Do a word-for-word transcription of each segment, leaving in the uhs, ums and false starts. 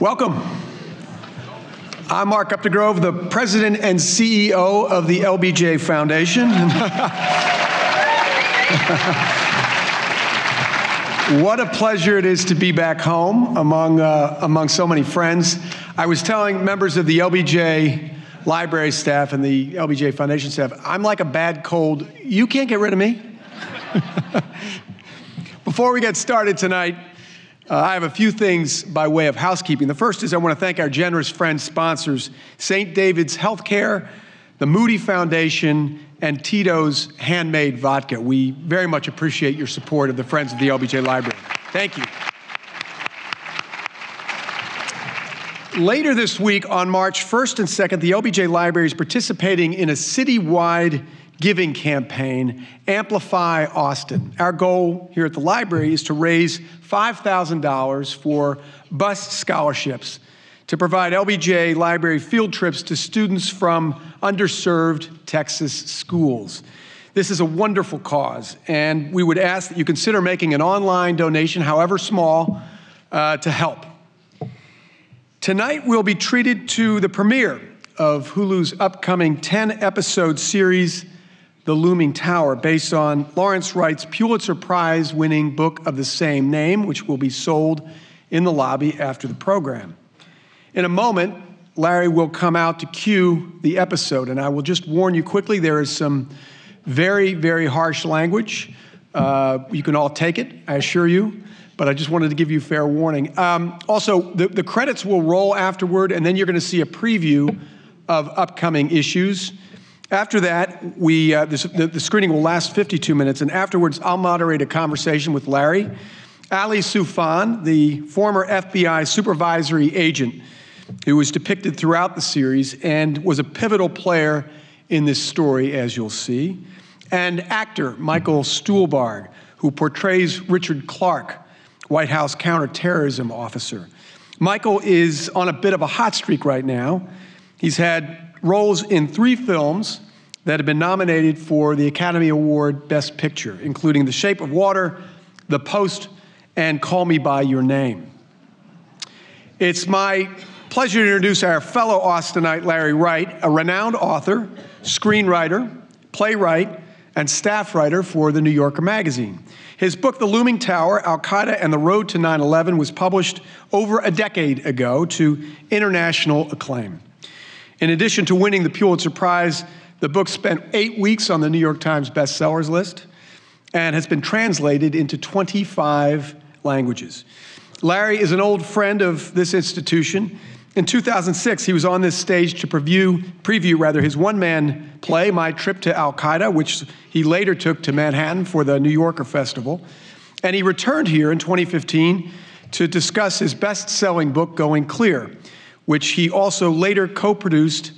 Welcome. I'm Mark Updegrove, the president and C E O of the L B J Foundation. What a pleasure it is to be back home among, uh, among so many friends. I was telling members of the L B J Library staff and the L B J Foundation staff, I'm like a bad cold. You can't get rid of me. Before we get started tonight, Uh, I have a few things by way of housekeeping. The first is I want to thank our generous friend sponsors, Saint David's Healthcare, the Moody Foundation, and Tito's Handmade Vodka. We very much appreciate your support of the Friends of the L B J Library. Thank you. Later this week, on March first and second, the L B J Library is participating in a citywide giving campaign, Amplify Austin. Our goal here at the library is to raise five thousand dollars for bus scholarships to provide L B J Library field trips to students from underserved Texas schools. This is a wonderful cause, and we would ask that you consider making an online donation, however small, uh, to help. Tonight we'll be treated to the premiere of Hulu's upcoming ten episode series, The Looming Tower, based on Lawrence Wright's Pulitzer Prize-winning book of the same name, which will be sold in the lobby after the program. In a moment, Larry will come out to cue the episode, and I will just warn you quickly, there is some very, very harsh language. Uh, you can all take it, I assure you, but I just wanted to give you fair warning. Um, also, the, the credits will roll afterward, and then you're going to see a preview of upcoming issues. After that, we, uh, this, the, the screening will last fifty-two minutes, and afterwards I'll moderate a conversation with Larry. Ali Soufan, the former F B I supervisory agent who was depicted throughout the series and was a pivotal player in this story, as you'll see, and actor Michael Stuhlbarg, who portrays Richard Clarke, White House counterterrorism officer. Michael is on a bit of a hot streak right now. He's had roles in three films that have been nominated for the Academy Award Best Picture, including The Shape of Water, The Post, and Call Me By Your Name. It's my pleasure to introduce our fellow Austinite, Larry Wright, a renowned author, screenwriter, playwright, and staff writer for The New Yorker magazine. His book, The Looming Tower, Al-Qaeda and the Road to nine eleven, was published over a decade ago to international acclaim. In addition to winning the Pulitzer Prize, the book spent eight weeks on the New York Times bestsellers list and has been translated into twenty-five languages. Larry is an old friend of this institution. In two thousand six, he was on this stage to preview, preview rather, his one-man play, My Trip to Al-Qaeda, which he later took to Manhattan for the New Yorker Festival. And he returned here in twenty fifteen to discuss his best-selling book, Going Clear, which he also later co-produced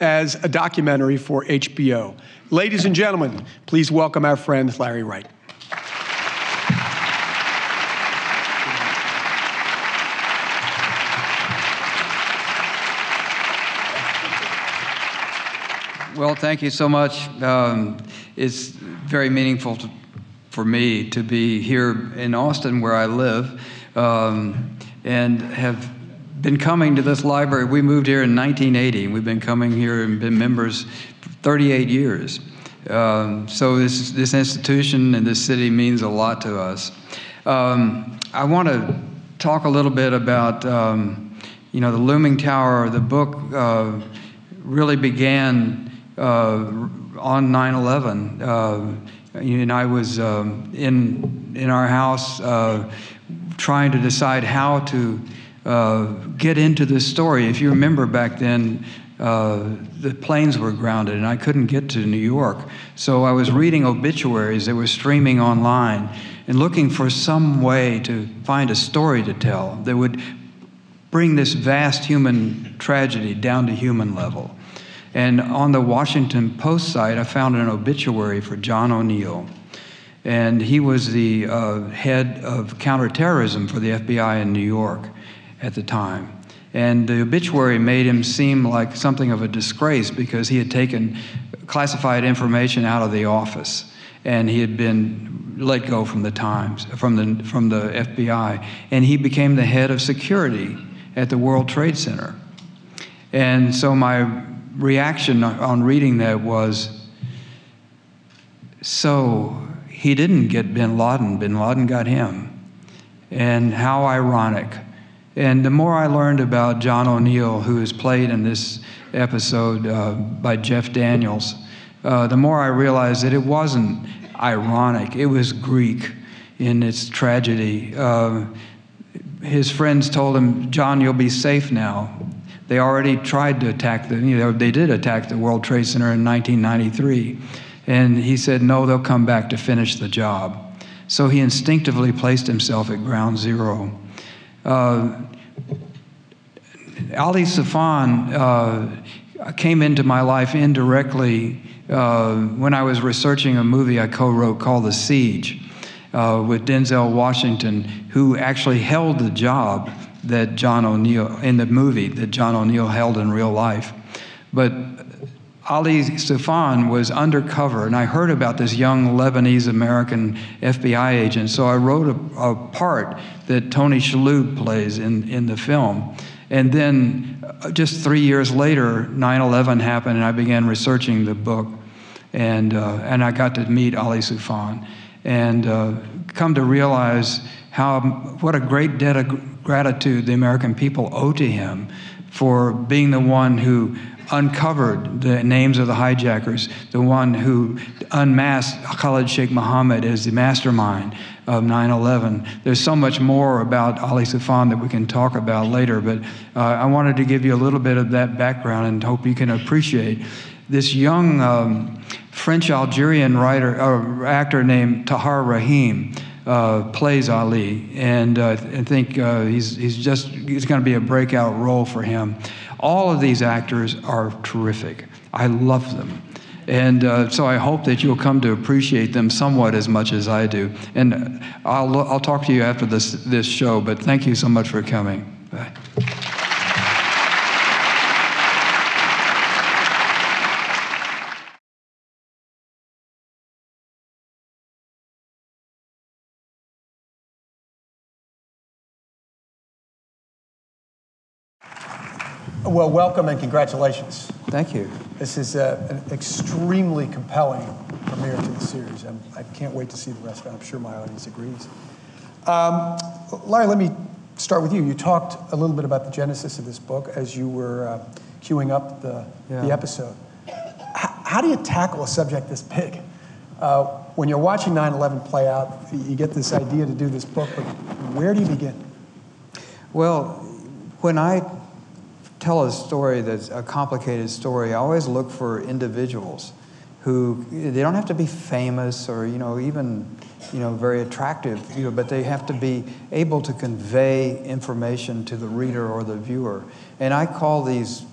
as a documentary for H B O. Ladies and gentlemen, please welcome our friend, Larry Wright. Well, thank you so much. Um, it's very meaningful to, for me to be here in Austin, where I live, um, and have been coming to this library. We moved here in nineteen eighty. We've been coming here and been members for thirty-eight years. Um, so this, this institution and this city means a lot to us. Um, I want to talk a little bit about, um, you know, The Looming Tower. The book uh, really began uh, on nine eleven. Uh, and I was um, in, in our house uh, trying to decide how to Uh, get into this story. If you remember back then, uh, the planes were grounded and I couldn't get to New York. So I was reading obituaries that were streaming online and looking for some way to find a story to tell that would bring this vast human tragedy down to human level. And on the Washington Post site, I found an obituary for John O'Neill. And he was the uh, head of counterterrorism for the F B I in New York at the time. And the obituary made him seem like something of a disgrace because he had taken classified information out of the office and he had been let go from the Times, from the, from the F B I. And he became the head of security at the World Trade Center. And so my reaction on reading that was, so he didn't get bin Laden, bin Laden got him. And how ironic. And the more I learned about John O'Neill, who is played in this episode uh, by Jeff Daniels, uh, the more I realized that it wasn't ironic, it was Greek in its tragedy. Uh, his friends told him, John, you'll be safe now. They already tried to attack the, you know, they did attack the World Trade Center in nineteen ninety-three. And he said, no, they'll come back to finish the job. So he instinctively placed himself at ground zero. Uh, Ali Soufan uh, came into my life indirectly uh, when I was researching a movie I co-wrote called The Siege uh, with Denzel Washington, who actually held the job that John O'Neill, in the movie that John O'Neill held in real life. But Ali Soufan was undercover, and I heard about this young Lebanese-American F B I agent, so I wrote a, a part that Tony Shalhoub plays in, in the film. And then just three years later, nine eleven happened, and I began researching the book, and, uh, and I got to meet Ali Soufan, and uh, come to realize how, what a great debt of gratitude the American people owe to him for being the one who uncovered the names of the hijackers, the one who unmasked Khalid Sheikh Mohammed as the mastermind of nine eleven. There's so much more about Ali Soufan that we can talk about later, but uh, I wanted to give you a little bit of that background and hope you can appreciate. This young um, French-Algerian writer, uh, actor named Tahar Rahim uh, plays Ali, and uh, I think uh, he's, he's just, it's gonna be a breakout role for him. All of these actors are terrific. I love them. And uh, so I hope that you'll come to appreciate them somewhat as much as I do. And I'll, I'll talk to you after this, this show, but thank you so much for coming. Bye. Well, welcome and congratulations. Thank you. This is a, an extremely compelling premiere to the series. I'm, I can't wait to see the rest of it. I'm sure my audience agrees. Um, Larry, let me start with you. You talked a little bit about the genesis of this book as you were uh, queuing up the, yeah. the episode. H- how do you tackle a subject this big? Uh, when you're watching nine eleven play out, you get this idea to do this book, but where do you begin? Well, when I tell a story that's a complicated story, I always look for individuals who, they don't have to be famous or, you know, even, you know, very attractive, you know, but they have to be able to convey information to the reader or the viewer. And I call these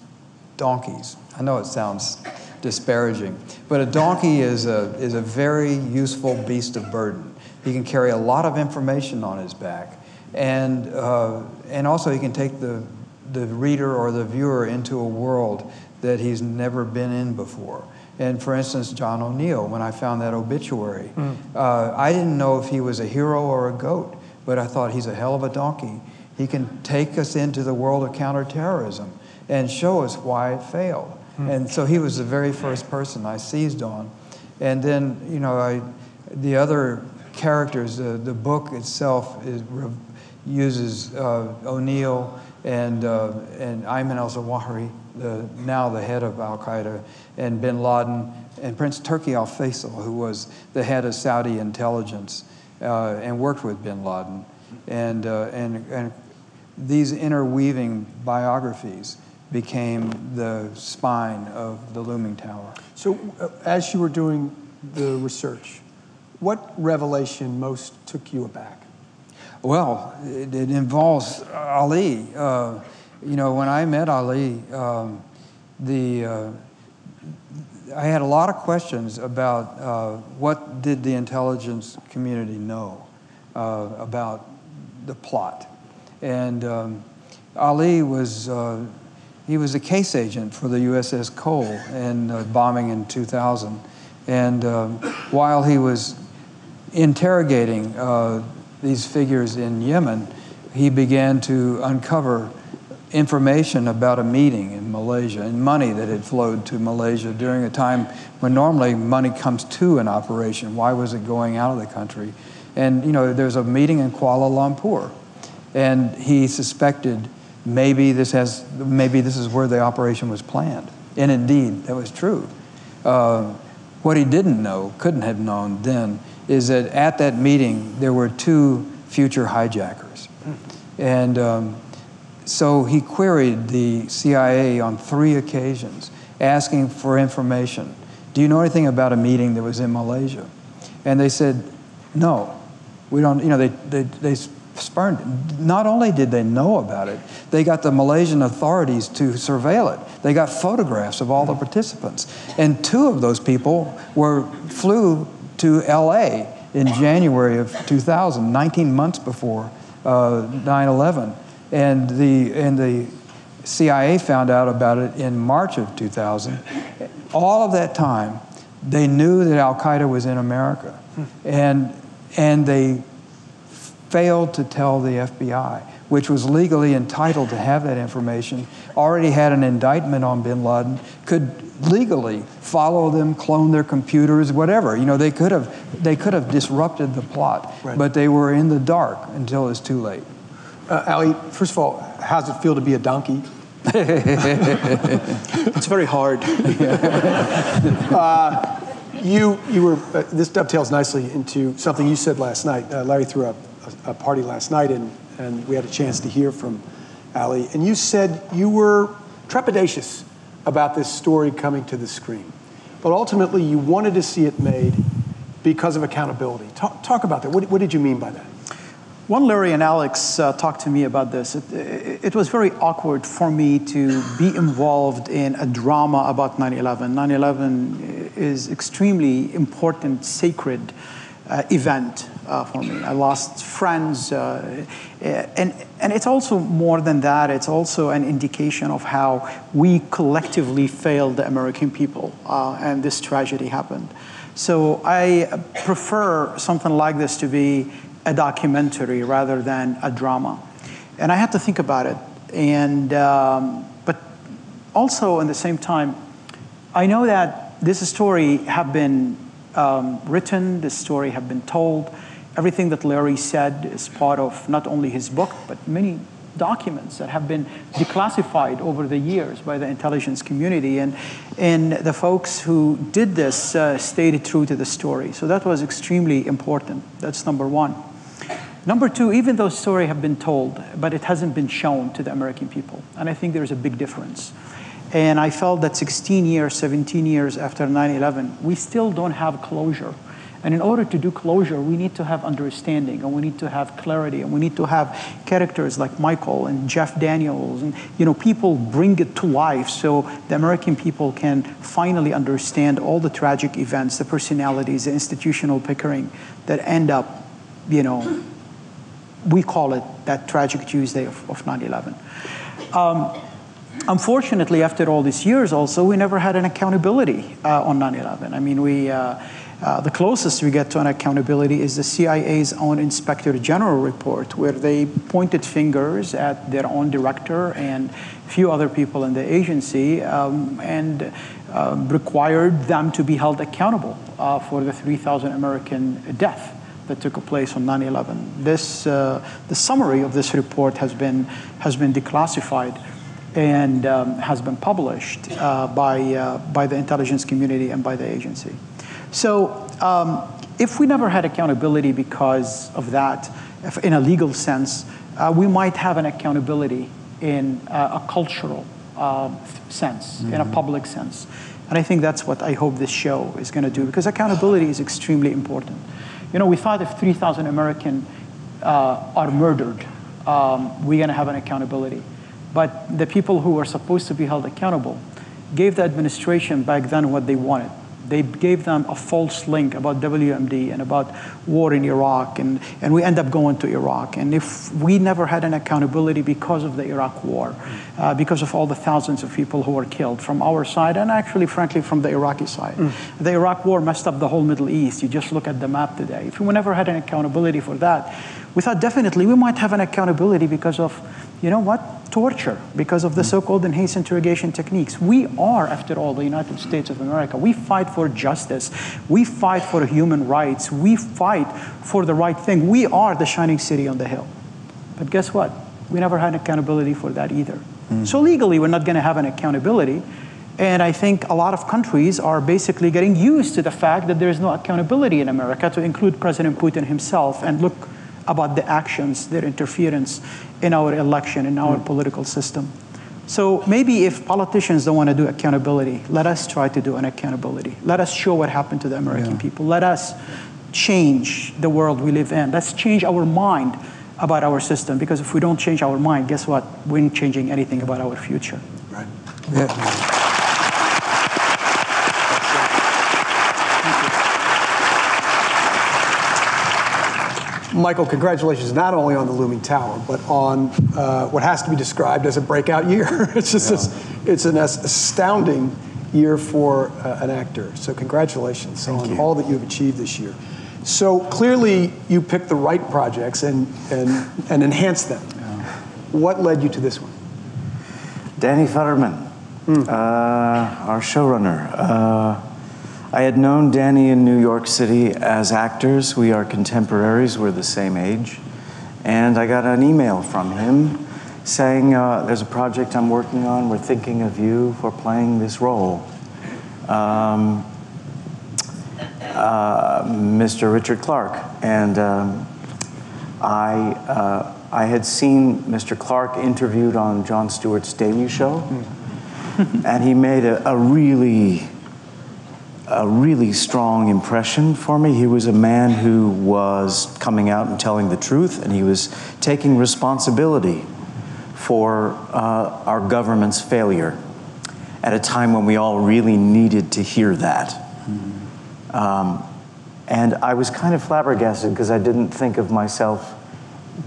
donkeys. I know it sounds disparaging, but a donkey is a, is a very useful beast of burden. He can carry a lot of information on his back. And, uh, and also he can take the the reader or the viewer into a world that he's never been in before. And for instance, John O'Neill, when I found that obituary, mm. uh, I didn't know if he was a hero or a goat, but I thought he's a hell of a donkey. He can take us into the world of counterterrorism and show us why it failed. Mm. And so he was the very first person I seized on. And then, you know, I, the other characters, uh, the book itself is, re- uses uh, O'Neill, and uh, and Ayman al-Zawahiri, the, now the head of al-Qaeda, and bin Laden, and Prince Turki al-Faisal, who was the head of Saudi intelligence uh, and worked with bin Laden. And, uh, and, and these interweaving biographies became the spine of The Looming Tower. So uh, as you were doing the research, what revelation most took you aback? Well, it, it involves Ali. Uh, you know, when I met Ali, um, the uh, I had a lot of questions about uh, what did the intelligence community know uh, about the plot. And um, Ali was, uh, he was a case agent for the U S S Cole and uh, bombing in two thousand. And um, while he was interrogating uh, these figures in Yemen, he began to uncover information about a meeting in Malaysia and money that had flowed to Malaysia during a time when normally money comes to an operation. Why was it going out of the country? And, you know, there's a meeting in Kuala Lumpur, and he suspected maybe this has, maybe this is where the operation was planned. And indeed, that was true. Uh, what he didn't know, couldn't have known then, is that at that meeting, there were two future hijackers. And um, so he queried the C I A on three occasions, asking for information. Do you know anything about a meeting that was in Malaysia? And they said, no. We don't, you know, they, they, they spurned it. Not only did they know about it, they got the Malaysian authorities to surveil it. They got photographs of all the participants. And two of those people were, flew to L A in January of two thousand, nineteen months before nine eleven. Uh, and, the, and the C I A found out about it in March of two thousand. All of that time, they knew that al-Qaeda was in America. And, and they failed to tell the F B I, which was legally entitled to have that information, already had an indictment on bin Laden, could legally follow them, clone their computers, whatever. You know, they could have, they could have disrupted the plot, right. But they were in the dark until it was too late. Uh, Ali, first of all, how does it feel to be a donkey? It's very hard. uh, You, you were, uh, this dovetails nicely into something you said last night. Uh, Larry threw a, a, a party last night, and, and we had a chance to hear from Ali. And you said you were trepidatious about this story coming to the screen. But ultimately, you wanted to see it made because of accountability. Talk, talk about that. What, what did you mean by that? When Larry and Alex uh, talked to me about this, it, it, it was very awkward for me to be involved in a drama about nine eleven. nine eleven is extremely important, sacred uh, event uh, for me. I lost friends, uh, and, and it's also more than that. It's also an indication of how we collectively failed the American people, uh, and this tragedy happened. So I prefer something like this to be a documentary rather than a drama. And I had to think about it. And, um, but also, at the same time, I know that this story had been um, written, this story had been told. Everything that Larry said is part of not only his book, but many documents that have been declassified over the years by the intelligence community. And, and the folks who did this uh, stayed true to the story. So that was extremely important. That's number one. Number two, even though the story have been told, but it hasn't been shown to the American people. And I think there's a big difference. And I felt that sixteen years, seventeen years after nine eleven, we still don't have closure. And in order to do closure, we need to have understanding, and we need to have clarity, and we need to have characters like Michael and Jeff Daniels, and you know, people bring it to life so the American people can finally understand all the tragic events, the personalities, the institutional bickering that end up, you know, we call it that tragic Tuesday of, of nine eleven. Um, unfortunately, after all these years also, we never had an accountability uh, on nine eleven. I mean, we... Uh, Uh, the closest we get to an accountability is the C I A's own Inspector General report, where they pointed fingers at their own director and a few other people in the agency, um, and uh, required them to be held accountable uh, for the three thousand American death that took place on nine eleven. This, uh, the summary of this report has been, has been declassified and um, has been published uh, by, uh, by the intelligence community and by the agency. So um, if we never had accountability because of that, if in a legal sense, uh, we might have an accountability in uh, a cultural uh, sense, mm-hmm. in a public sense. And I think that's what I hope this show is going to do, because accountability is extremely important. You know, we thought if three thousand Americans uh, are murdered, um, we're going to have an accountability. But the people who were supposed to be held accountable gave the administration back then what they wanted. They gave them a false link about W M D and about war in Iraq, and, and we end up going to Iraq. And if we never had an accountability because of the Iraq war, mm. uh, because of all the thousands of people who were killed from our side, and actually, frankly, from the Iraqi side. Mm. The Iraq war messed up the whole Middle East. You just look at the map today. If we never had an accountability for that, we thought definitely we might have an accountability because of you know what, torture because of the so-called enhanced interrogation techniques. We are, after all, the United States of America. We fight for justice. We fight for human rights. We fight for the right thing. We are the shining city on the hill. But guess what? We never had accountability for that either. Mm. So legally, we're not going to have an accountability. And I think a lot of countries are basically getting used to the fact that there is no accountability in America, to include President Putin himself, and look about the actions, their interference in our election, in our mm. political system. So maybe if politicians don't want to do accountability, let us try to do an accountability. Let us show what happened to the American yeah. people. Let us change the world we live in. Let's change our mind about our system, because if we don't change our mind, guess what? We're not changing anything about our future. Right. Yeah. Thank you. Michael, congratulations not only on The Looming Tower, but on uh, what has to be described as a breakout year. It's just, yeah. it's an astounding year for uh, an actor. So congratulations Thank on you. all that you've achieved this year. So clearly, you picked the right projects and, and, and enhanced them. Yeah. What led you to this one? Danny Futterman, mm. uh, our showrunner. Uh, I had known Danny in New York City as actors. We are contemporaries. We're the same age. And I got an email from him saying, uh, there's a project I'm working on. We're thinking of you for playing this role. Um, Uh, Mister Richard Clarke, and um, I, uh, I had seen Mister Clarke interviewed on Jon Stewart's Daily Show, and he made a, a really, a really strong impression for me. He was a man who was coming out and telling the truth, and he was taking responsibility for uh, our government's failure at a time when we all really needed to hear that. Mm-hmm. Um, and I was kind of flabbergasted because I didn't think of myself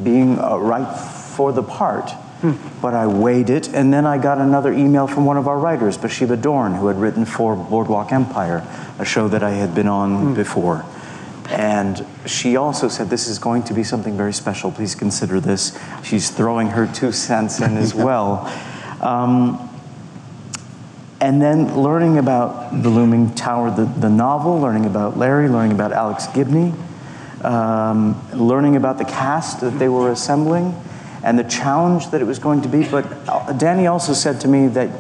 being uh, right for the part, hmm. but I weighed it, and then I got another email from one of our writers, Bathsheba Dorn, who had written for Boardwalk Empire, a show that I had been on hmm. before. And she also said, this is going to be something very special, please consider this. She's throwing her two cents in as well. Um, And then learning about The Looming Tower, the, the novel, learning about Larry, learning about Alex Gibney, um, learning about the cast that they were assembling and the challenge that it was going to be. But Danny also said to me that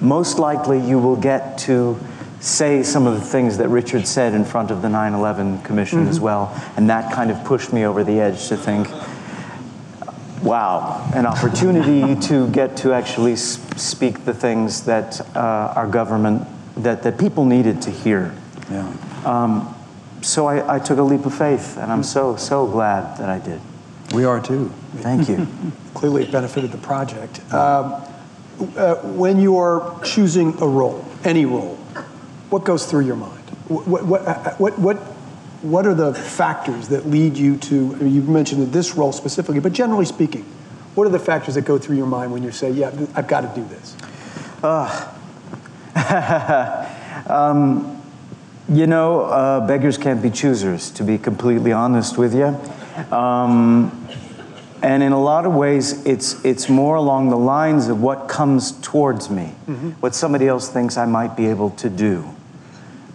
most likely you will get to say some of the things that Richard said in front of the nine eleven Commission mm-hmm. as well. And that kind of pushed me over the edge to think, wow, an opportunity to get to actually speak the things that uh, our government, that, that people needed to hear. Yeah. Um, so I, I took a leap of faith, and I'm so, so glad that I did. We are too. Thank you. Clearly it benefited the project. Um, uh, when you are choosing a role, any role, what goes through your mind? What, what, what, what What are the factors that lead you to, I mean, you mentioned this role specifically, but generally speaking, what are the factors that go through your mind when you say, yeah, I've got to do this? Uh, um, you know, uh, beggars can't be choosers, to be completely honest with you. Um, and in a lot of ways, it's, it's more along the lines of what comes towards me, mm-hmm. what somebody else thinks I might be able to do.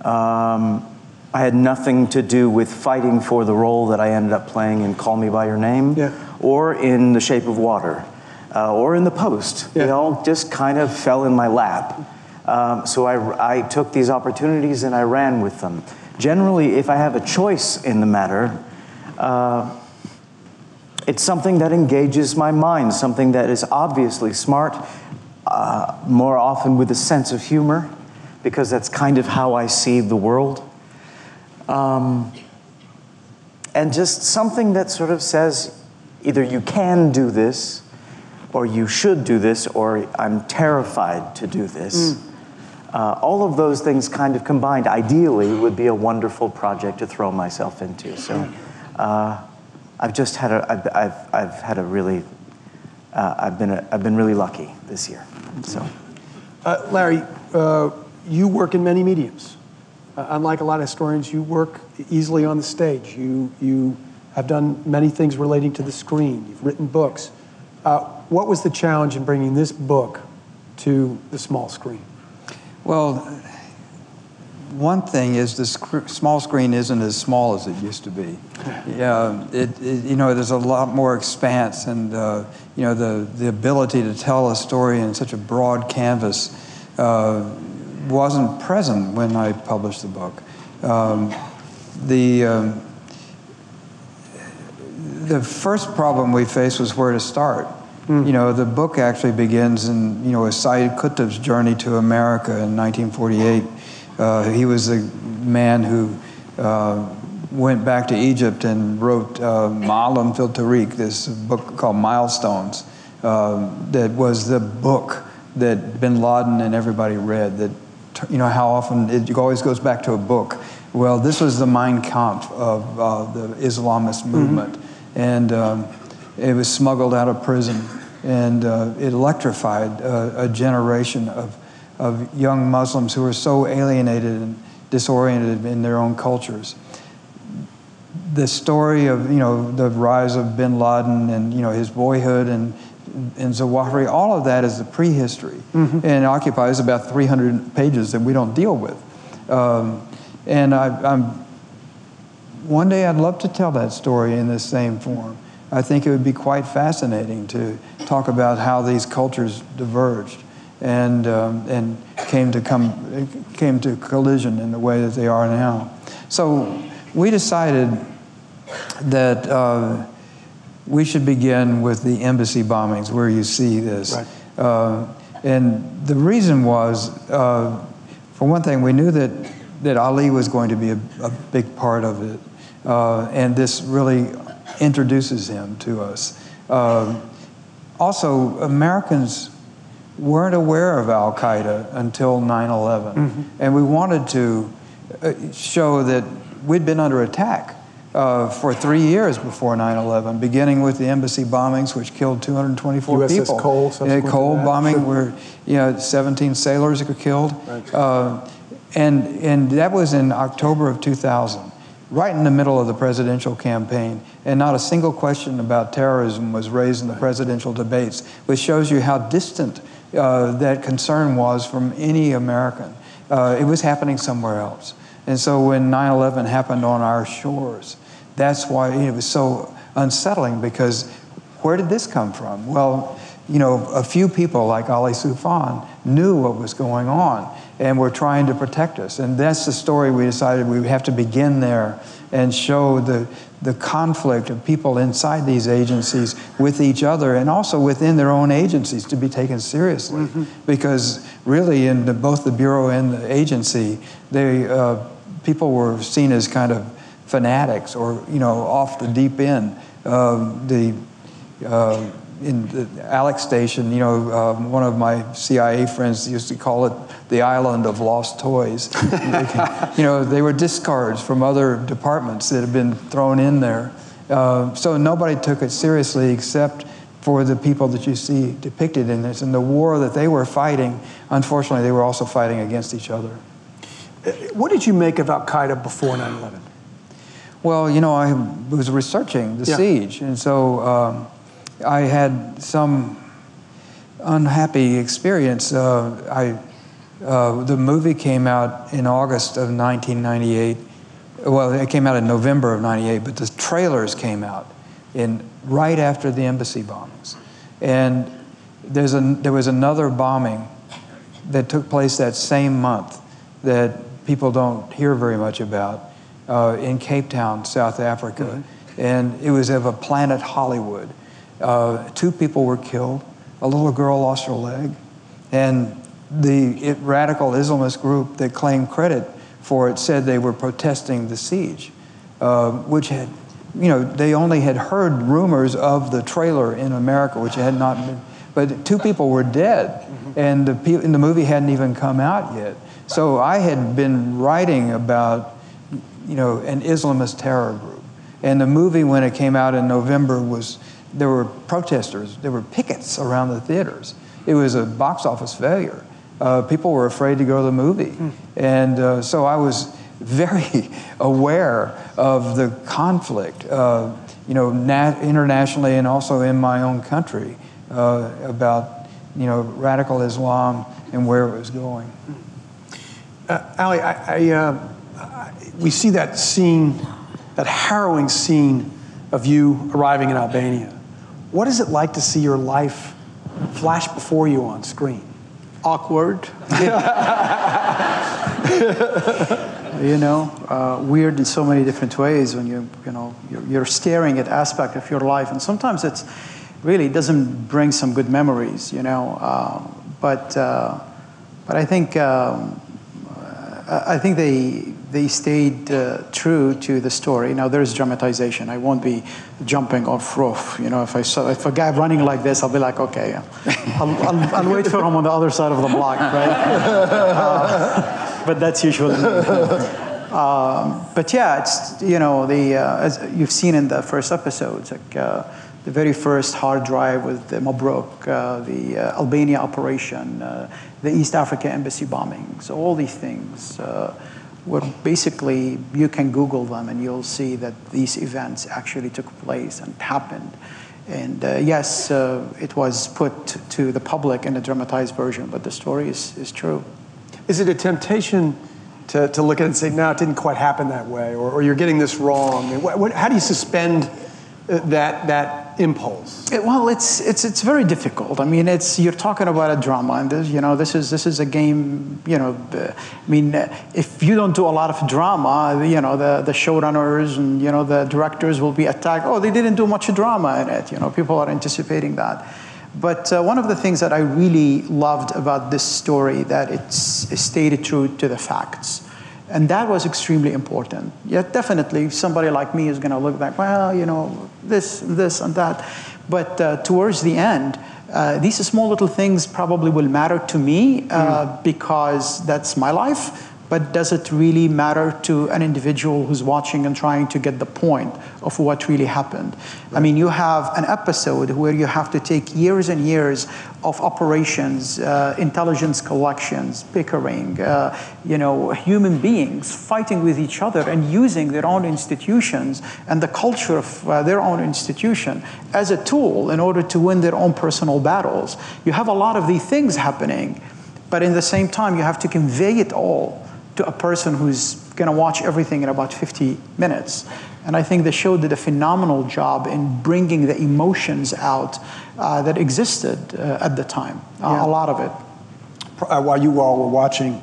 Um, I had nothing to do with fighting for the role that I ended up playing in Call Me By Your Name, yeah. or in The Shape of Water, uh, or in The Post. Yeah. They all just kind of fell in my lap. Um, so I, I took these opportunities and I ran with them. Generally, if I have a choice in the matter, uh, it's something that engages my mind, something that is obviously smart, uh, more often with a sense of humor, because that's kind of how I see the world. Um, and just something that sort of says, either you can do this, or you should do this, or I'm terrified to do this. Mm. Uh, all of those things kind of combined, ideally, would be a wonderful project to throw myself into. So uh, I've just had a, I've, I've, I've had a really, uh, I've been a, I've been really lucky this year. So, uh, Larry, uh, you work in many mediums. Uh, unlike a lot of historians, you work easily on the stage. You, you have done many things relating to the screen. You've written books. Uh, what was the challenge in bringing this book to the small screen? Well, one thing is the sc small screen isn't as small as it used to be. Uh, it, it, you know, there's a lot more expanse, and uh, you know, the, the ability to tell a story in such a broad canvas uh, wasn't present when I published the book. Um, the, um, the first problem we faced was where to start. Mm. You know, the book actually begins in, you know, Said Qutb's journey to America in nineteen forty-eight. Uh, he was the man who uh, went back to Egypt and wrote uh, Ma'alim fil Tariq, this book called Milestones, uh, that was the book that bin Laden and everybody read. That, you know, how often it always goes back to a book. Well, this was the Mein Kampf of uh, the Islamist movement. Mm-hmm. And um, it was smuggled out of prison, and uh, it electrified a, a generation of, of young Muslims who were so alienated and disoriented in their own cultures. The story of, you know, the rise of bin Laden and, you know, his boyhood and and Zawahiri, all of that is the prehistory, mm-hmm. and it occupies about three hundred pages that we don't deal with. Um, and I, I'm, one day I'd love to tell that story in this same form. I think it would be quite fascinating to talk about how these cultures diverged and, um, and came, to come, came to collision in the way that they are now. So we decided that uh, we should begin with the embassy bombings, where you see this. Right. Uh, and the reason was, uh, for one thing, we knew that, that Ali was going to be a, a big part of it. Uh, and this really introduces him to us. Uh, also, Americans weren't aware of al-Qaeda until nine eleven. Mm-hmm. And we wanted to show that we'd been under attack Uh, for three years before nine eleven, beginning with the embassy bombings, which killed two hundred twenty-four U S S people. U S S Cole, subsequent yeah, Cole bombing, sure. where you know seventeen sailors were killed, right. uh, and and that was in October of two thousand, right in the middle of the presidential campaign, and not a single question about terrorism was raised in the presidential debates, which shows you how distant uh, that concern was from any American. Uh, it was happening somewhere else, and so when nine eleven happened on our shores, that's why it was so unsettling, because where did this come from? Well, you know, a few people like Ali Soufan knew what was going on and were trying to protect us. And that's the story we decided we would have to begin there and show the, the conflict of people inside these agencies with each other and also within their own agencies to be taken seriously. Mm-hmm. Because really in the, both the Bureau and the agency, they, uh, people were seen as kind of fanatics, or you know, off the deep end. Um, the uh, in the Alex Station, you know, um, one of my C I A friends used to call it the island of lost toys. You know, they were discards from other departments that had been thrown in there. Uh, so nobody took it seriously except for the people that you see depicted in this, and the war that they were fighting. Unfortunately, they were also fighting against each other. What did you make of Al Qaeda before nine eleven? Well, you know, I was researching the yeah. siege, and so um, I had some unhappy experience. Uh, I, uh, the movie came out in August of nineteen ninety-eight. Well, it came out in November of ninety-eight, but the trailers came out in right after the embassy bombings. And there's a, there was another bombing that took place that same month that people don't hear very much about. Uh, in Cape Town, South Africa, mm-hmm. and it was of a Planet Hollywood. Uh, two people were killed, a little girl lost her leg, and the it, radical Islamist group that claimed credit for it said they were protesting the siege, uh, which had, you know, they only had heard rumors of the trailer in America, which had not been, but two people were dead, mm-hmm. and, the, and the movie hadn't even come out yet. So I had been writing about you know, an Islamist terror group. And the movie, when it came out in November, was, there were protesters, there were pickets around the theaters. It was a box office failure. Uh, people were afraid to go to the movie. Mm. And uh, so I was very aware of the conflict, uh, you know, nat internationally and also in my own country. uh, about you know radical Islam and where it was going. Uh, Ali, I, I, uh, I, we see that scene, that harrowing scene of you arriving in Albania. What is it like to see your life flash before you on screen? Awkward. You know, uh, weird in so many different ways when you, you know, you're, you're staring at aspect of your life, and sometimes it's really doesn't bring some good memories, you know. Uh, but uh, but I think um, I think they they stayed uh, true to the story. Now there's dramatization. I won't be jumping off roof, you know. If I saw if a guy running like this, I'll be like, okay, yeah. I'll, I'll, I'll wait for him on the other side of the block, right? Uh, But that's usually. um, but yeah, it's you know the uh, as you've seen in the first episodes, like uh, the very first hard drive with the Mabruk, uh, the uh, Albania operation, uh, the East Africa embassy bombings. All these things uh, were basically you can Google them and you'll see that these events actually took place and happened. And uh, yes, uh, it was put to the public in a dramatized version, but the story is is true. Is it a temptation to, to look at it and say, no, it didn't quite happen that way, or, or you're getting this wrong? And what, what, how do you suspend that, that impulse? It, well, it's, it's, it's very difficult. I mean, it's, you're talking about a drama, and this, you know, this, is, this is a game, you know, uh, I mean, uh, if you don't do a lot of drama, you know, the, the showrunners and, you know, the directors will be attacked. Oh, they didn't do much drama in it. You know, people are anticipating that. But uh, one of the things that I really loved about this story, that it's, it stayed true to the facts. And that was extremely important. Yet definitely somebody like me is gonna look back, well, you know, this, this and that. But uh, towards the end, uh, these small little things probably will matter to me uh, mm. because that's my life. But does it really matter to an individual who's watching and trying to get the point of what really happened? Right. I mean, you have an episode where you have to take years and years of operations, uh, intelligence collections, bickering, uh, you know, human beings fighting with each other and using their own institutions and the culture of uh, their own institution as a tool in order to win their own personal battles. You have a lot of these things happening, but in the same time, you have to convey it all to a person who's gonna watch everything in about fifty minutes. And I think the show did a phenomenal job in bringing the emotions out uh, that existed uh, at the time, uh, yeah. a lot of it. Uh, while you all were watching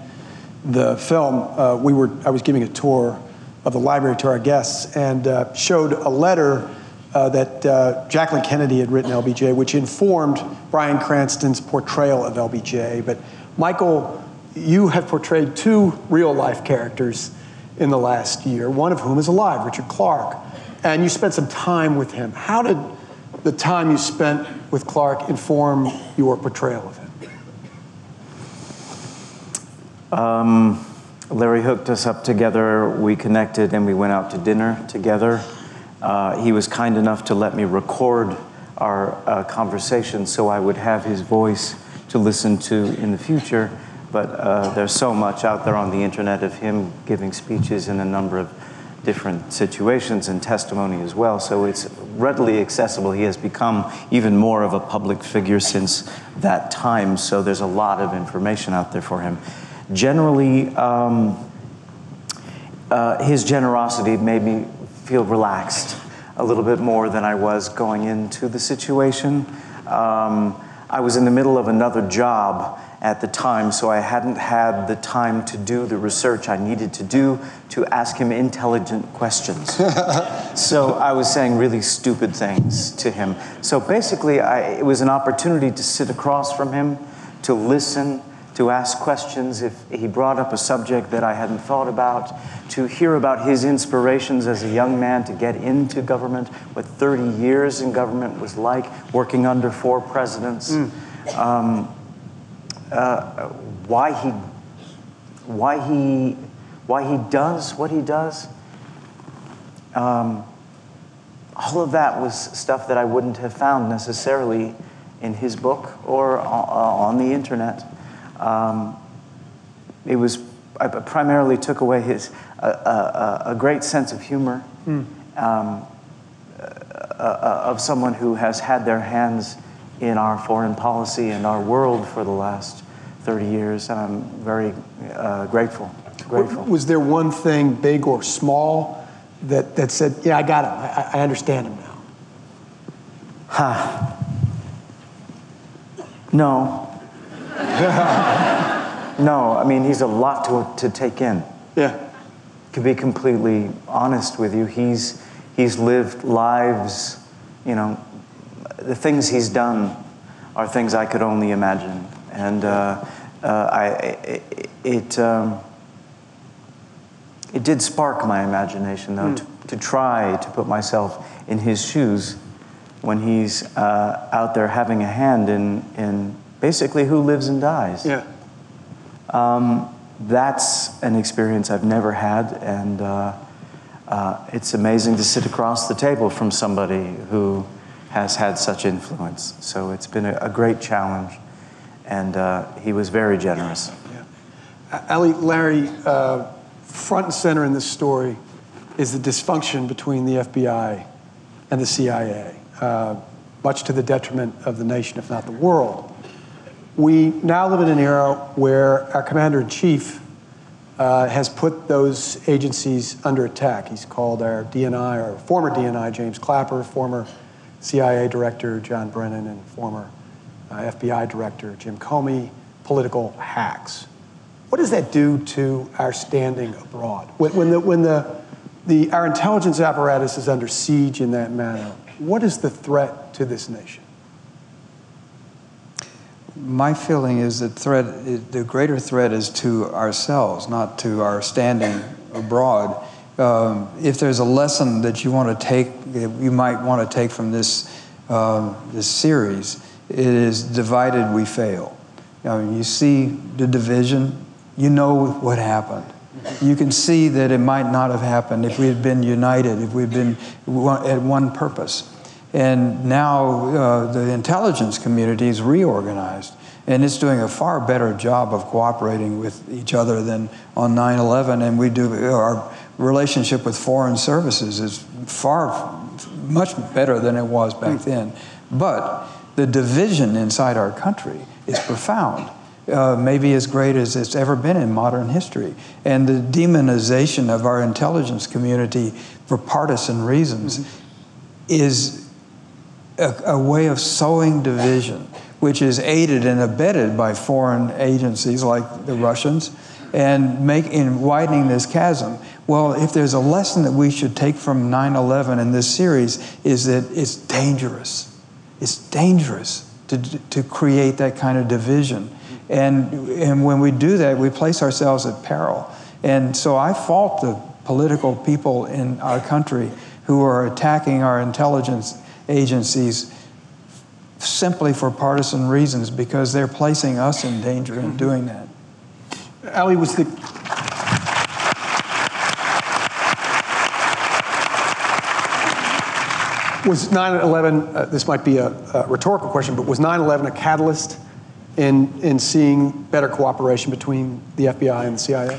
the film, uh, we were, I was giving a tour of the library to our guests and uh, showed a letter uh, that uh, Jacqueline Kennedy had written L B J, which informed Bryan Cranston's portrayal of L B J. But Michael, you have portrayed two real-life characters in the last year, one of whom is alive, Richard Clarke, and you spent some time with him. How did the time you spent with Clarke inform your portrayal of him? Um, Larry hooked us up together, we connected, and we went out to dinner together. Uh, he was kind enough to let me record our uh, conversation so I would have his voice to listen to in the future. But uh, there's so much out there on the internet of him giving speeches in a number of different situations and testimony as well. So it's readily accessible. He has become even more of a public figure since that time. So there's a lot of information out there for him. Generally, um, uh, his generosity made me feel relaxed a little bit more than I was going into the situation. Um, I was in the middle of another job at the time, so I hadn't had the time to do the research I needed to do to ask him intelligent questions. So I was saying really stupid things to him. So basically, I, it was an opportunity to sit across from him, to listen, to ask questions if he brought up a subject that I hadn't thought about, to hear about his inspirations as a young man to get into government, what thirty years in government was like, working under four presidents. Mm. Um, Uh, why he, why he, why he does what he does. Um, all of that was stuff that I wouldn't have found necessarily in his book or uh, on the internet. Um, it was I primarily took away his uh, uh, a great sense of humor mm. um, uh, uh, of someone who has had their hands in our foreign policy and our world for the last thirty years, and I'm very uh, grateful, grateful. Was there one thing, big or small, that, that said, yeah, I got him, I, I understand him now? Huh. No. No, I mean, he's a lot to, to take in. Yeah. To be completely honest with you, he's, he's lived lives, you know, the things he's done are things I could only imagine. And uh, uh, I, it, it, um, it did spark my imagination, though, mm. to, to try to put myself in his shoes when he's uh, out there having a hand in, in basically who lives and dies. Yeah. Um, that's an experience I've never had, and uh, uh, it's amazing to sit across the table from somebody who has had such influence. So it's been a, a great challenge, and uh, he was very generous. Yeah. Uh, Ali, Larry, uh, front and center in this story is the dysfunction between the F B I and the C I A, uh, much to the detriment of the nation, if not the world. We now live in an era where our commander-in-chief uh, has put those agencies under attack. He's called our D N I, our former D N I, James Clapper, former C I A director, John Brennan, and former uh, F B I director, Jim Comey, political hacks. What does that do to our standing abroad? When, when, the, when the, the, our intelligence apparatus is under siege in that manner, what is the threat to this nation? My feeling is that threat, the greater threat is to ourselves, not to our standing abroad. Um, if there's a lesson that you want to take, you might want to take from this, um, this series, it is divided we fail. I mean, you see the division, you know what happened. You can see that it might not have happened if we had been united, if we'd been at one purpose. And now uh, the intelligence community is reorganized, and it's doing a far better job of cooperating with each other than on nine eleven, and we do, our relationship with foreign services is far, much better than it was back then. But the division inside our country is profound, uh, maybe as great as it's ever been in modern history. And the demonization of our intelligence community for partisan reasons is A, a way of sowing division, which is aided and abetted by foreign agencies like the Russians, and make, in widening this chasm. Well, if there's a lesson that we should take from nine eleven in this series, is that it's dangerous. It's dangerous to, to create that kind of division. And, and when we do that, we place ourselves at peril. And so I fault the political people in our country who are attacking our intelligence agencies simply for partisan reasons, because they're placing us in danger in doing that. Ali, was the was nine eleven? Uh, this might be a, a rhetorical question, but was nine eleven a catalyst in in seeing better cooperation between the F B I and the C I A?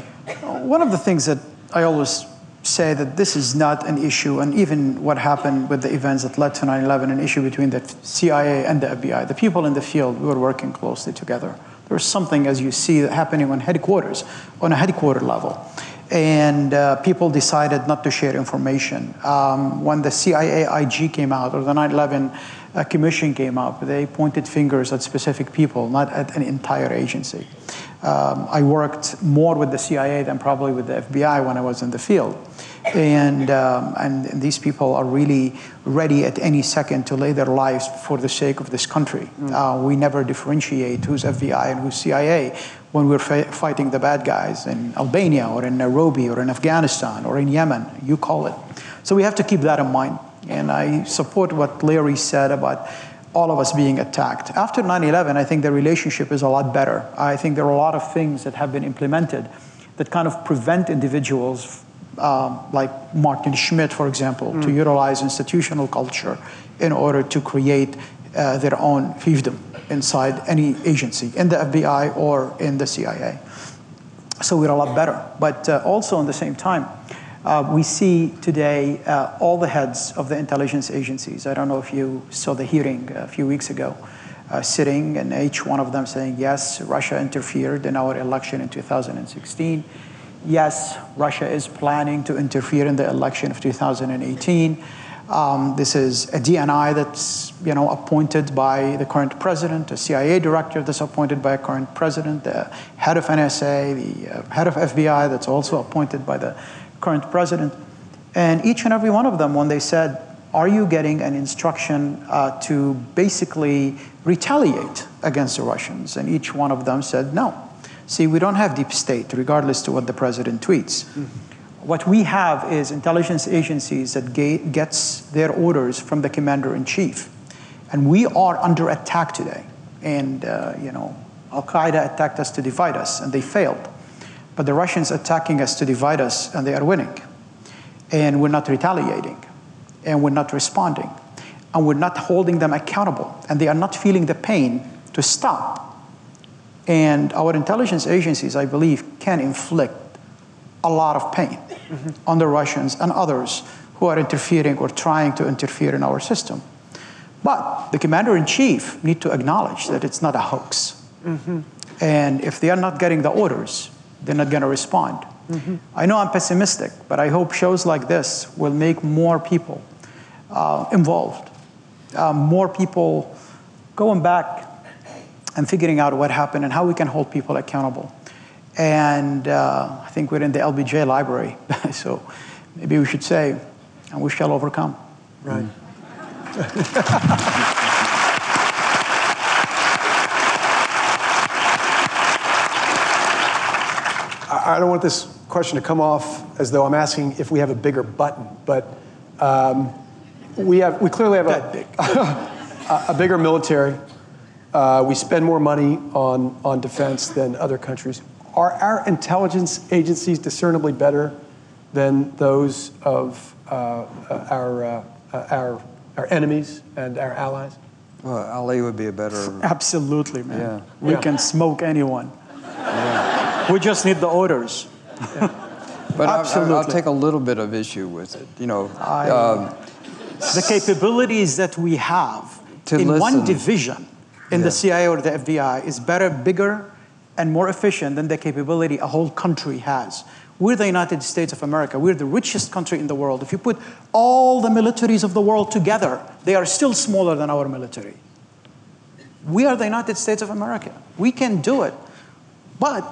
One of the things that I always say that this is not an issue, and even what happened with the events that led to nine eleven, an issue between the C I A and the F B I. The people in the field, we were working closely together. There was something, as you see, happening on headquarters, on a headquarter level. And uh, people decided not to share information. Um, when the C I A I G came out, or the nine eleven uh, Commission came up, they pointed fingers at specific people, not at an entire agency. Um, I worked more with the C I A than probably with the F B I when I was in the field. And, um, and, and these people are really ready at any second to lay their lives for the sake of this country. Mm. Uh, we never differentiate who's F B I and who's C I A when we're fighting the bad guys in Albania or in Nairobi or in Afghanistan or in Yemen, you call it. So we have to keep that in mind. And I support what Larry said about all of us being attacked. After nine eleven, I think the relationship is a lot better. I think there are a lot of things that have been implemented that kind of prevent individuals um, like Martin Schmidt, for example, mm. to utilize institutional culture in order to create uh, their own fiefdom inside any agency, in the F B I or in the C I A. So we're a lot better. But uh, also at the same time, Uh, we see today uh, all the heads of the intelligence agencies. I don't know if you saw the hearing a few weeks ago uh, sitting, and each one of them saying, yes, Russia interfered in our election in two thousand sixteen. Yes, Russia is planning to interfere in the election of two thousand eighteen. Um, this is a D N I that's, you know, appointed by the current president, a C I A director that's appointed by a current president, the head of N S A, the uh, head of F B I that's also appointed by the current president. And each and every one of them, when they said, are you getting an instruction uh, to basically retaliate against the Russians? And each one of them said, no. See, we don't have deep state, regardless to what the president tweets. Mm-hmm. What we have is intelligence agencies that get, gets their orders from the commander-in-chief. And we are under attack today. And, uh, you know, Al-Qaeda attacked us to divide us, and they failed. But the Russians attacking us to divide us, and they are winning. And we're not retaliating. And we're not responding. And we're not holding them accountable. And they are not feeling the pain to stop. And our intelligence agencies, I believe, can inflict a lot of pain mm-hmm. on the Russians and others who are interfering or trying to interfere in our system. But the commander-in-chief need to acknowledge that it's not a hoax. Mm-hmm. And if they are not getting the orders, they're not going to respond. Mm-hmm. I know I'm pessimistic, but I hope shows like this will make more people uh, involved, uh, more people going back and figuring out what happened and how we can hold people accountable. And uh, I think we're in the L B J library, so maybe we should say, and we shall overcome. Right. Mm. I don't want this question to come off as though I'm asking if we have a bigger button, but um, we, have, we clearly have a, big. a, a bigger military. Uh, we spend more money on, on defense than other countries. Are our intelligence agencies discernibly better than those of uh, our, uh, our, our enemies and our allies? Well, Ali would be a better... Absolutely, man. Yeah. We yeah. can smoke anyone. Yeah. We just need the orders. Yeah. But Absolutely. I, I, I'll take a little bit of issue with it. You know, I, um, the capabilities that we have to in listen. one division in yeah. the C I A or the F B I is better, bigger, and more efficient than the capability a whole country has. We're the United States of America. We're the richest country in the world. If you put all the militaries of the world together, they are still smaller than our military. We are the United States of America. We can do it, but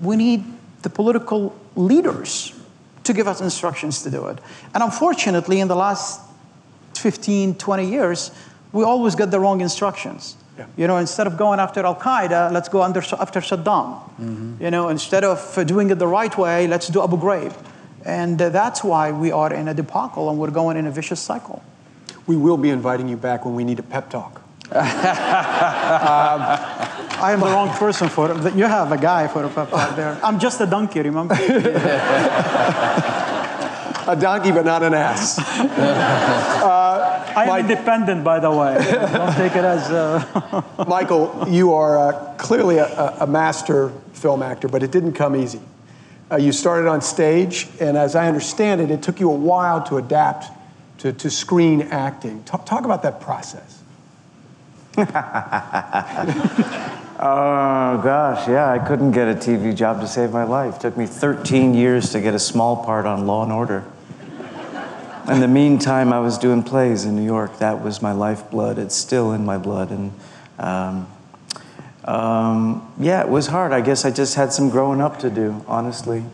we need the political leaders to give us instructions to do it. And unfortunately, in the last fifteen, twenty years, we always get the wrong instructions. You know, instead of going after Al-Qaeda, let's go under, after Saddam. Mm-hmm. You know, instead of doing it the right way, let's do Abu Ghraib. And uh, that's why we are in a debacle and we're going in a vicious cycle. We will be inviting you back when we need a pep talk. um, I am the wrong person for it. You have a guy for a pep talk there. I'm just a donkey, remember? A donkey, but not an ass. uh, I am Mike, independent, by the way. Don't take it as... Uh... Michael, you are uh, clearly a, a master film actor, but it didn't come easy. Uh, you started on stage, and as I understand it, it took you a while to adapt to, to screen acting. Talk, talk about that process. Oh, gosh, yeah, I couldn't get a T V job to save my life. It took me thirteen years to get a small part on Law and Order. In the meantime, I was doing plays in New York. That was my lifeblood. It's still in my blood. And um, um, yeah, it was hard. I guess I just had some growing up to do, honestly.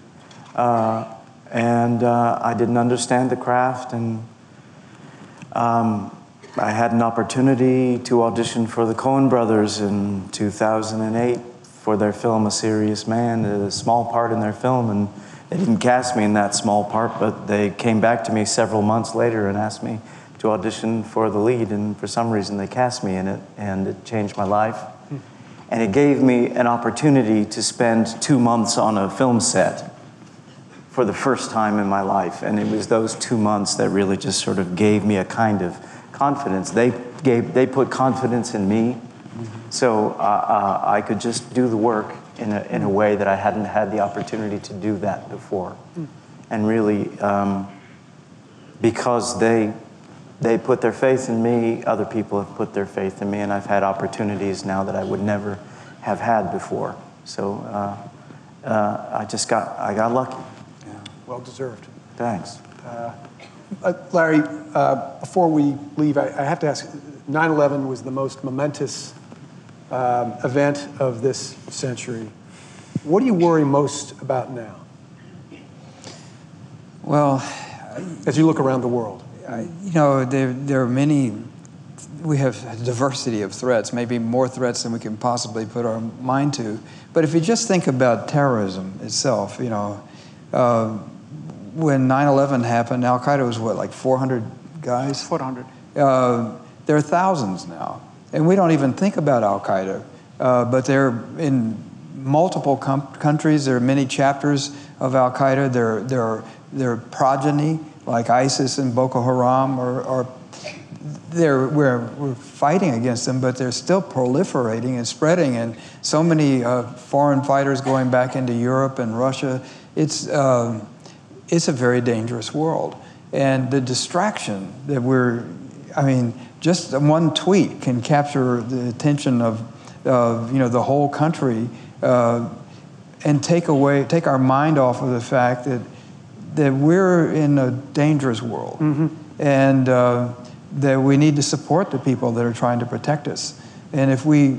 Uh, and uh, I didn't understand the craft. And um, I had an opportunity to audition for the Coen brothers in two thousand eight for their film, A Serious Man, a small part in their film. And they didn't cast me in that small part, but they came back to me several months later and asked me to audition for the lead, and for some reason they cast me in it, and it changed my life. And it gave me an opportunity to spend two months on a film set for the first time in my life, and it was those two months that really just sort of gave me a kind of confidence. They, gave, they put confidence in me, so uh, uh, I could just do the work in a, in a way that I hadn't had the opportunity to do that before. Mm. And really, um, because they they put their faith in me, other people have put their faith in me, and I've had opportunities now that I would never have had before. So uh, uh, I just got, I got lucky. Yeah. Well deserved. Thanks. Uh, uh, Larry, uh, before we leave, I, I have to ask, nine eleven was the most momentous um, event of this century. What do you worry most about now? Well, as you look around the world. I, you know, there, there are many, we have a diversity of threats, maybe more threats than we can possibly put our mind to. But if you just think about terrorism itself, you know, uh, when nine eleven happened, Al-Qaeda was what, like four hundred guys? four hundred. Uh, there are thousands now. And we don't even think about Al-Qaeda, uh, but they're in multiple countries. There are many chapters of Al-Qaeda. There, there are, there are progeny, like ISIS and Boko Haram, or, or they're, we're, we're fighting against them, but they're still proliferating and spreading, and so many uh, foreign fighters going back into Europe and Russia. It's, uh, it's a very dangerous world. And the distraction that we're, I mean, just one tweet can capture the attention of, of you know, the whole country uh, and take away, take our mind off of the fact that that we're in a dangerous world, mm-hmm. and uh, that we need to support the people that are trying to protect us. And if we,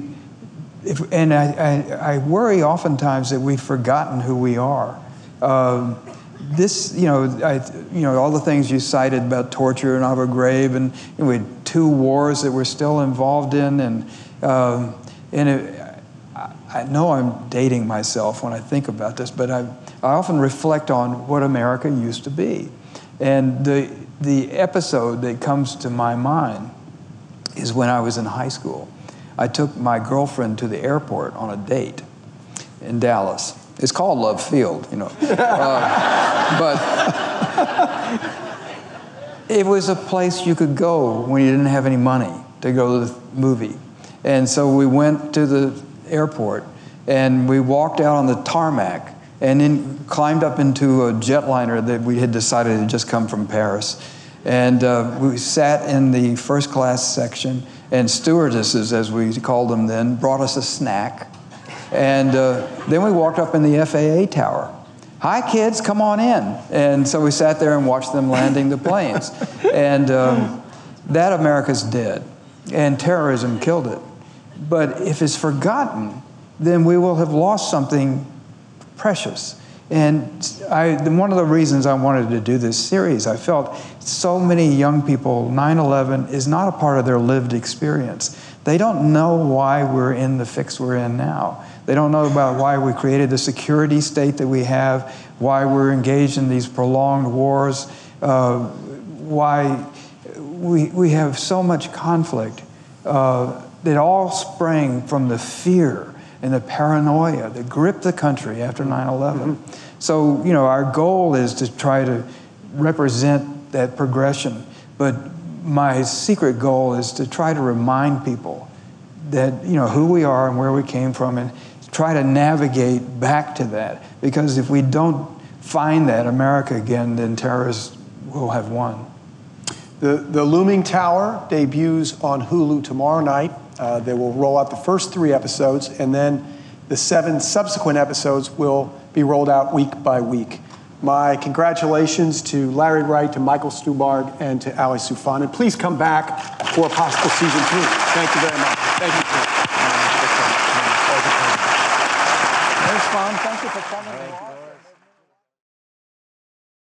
if, and I, I, I worry oftentimes that we've forgotten who we are. Uh, this, you know, I, you know, all the things you cited about torture and Abu Ghraib, and, and we had two wars that we're still involved in, and um, and it, I, I know I'm dating myself when I think about this, but I. I often reflect on what America used to be. And the, the episode that comes to my mind is when I was in high school. I took my girlfriend to the airport on a date in Dallas. It's called Love Field, you know. uh, but it was a place you could go when you didn't have any money to go to the movie. And so we went to the airport and we walked out on the tarmac and then climbed up into a jetliner that we had decided had just come from Paris. And uh, we sat in the first class section, and stewardesses, as we called them then, brought us a snack. And uh, then we walked up in the F A A tower. Hi kids, come on in. And so we sat there and watched them landing the planes. And um, that America's dead, and terrorism killed it. But if it's forgotten, then we will have lost something precious. And I, one of the reasons I wanted to do this series, I felt so many young people, nine eleven is not a part of their lived experience. They don't know why we're in the fix we're in now. They don't know about why we created the security state that we have, why we're engaged in these prolonged wars, uh, why we, we have so much conflict uh, that all sprang from the fear and the paranoia that gripped the country after nine eleven. Mm-hmm. So, you know, our goal is to try to represent that progression. But my secret goal is to try to remind people that, you know, who we are and where we came from, and try to navigate back to that. Because if we don't find that America again, then terrorists will have won. The, the Looming Tower debuts on Hulu tomorrow night. Uh, they will roll out the first three episodes, and then the seven subsequent episodes will be rolled out week by week. My congratulations to Larry Wright, to Michael Stuhlbarg, and to Ali Soufan. And please come back for a possible season two. Thank you very much. Thank you. Thank you for coming.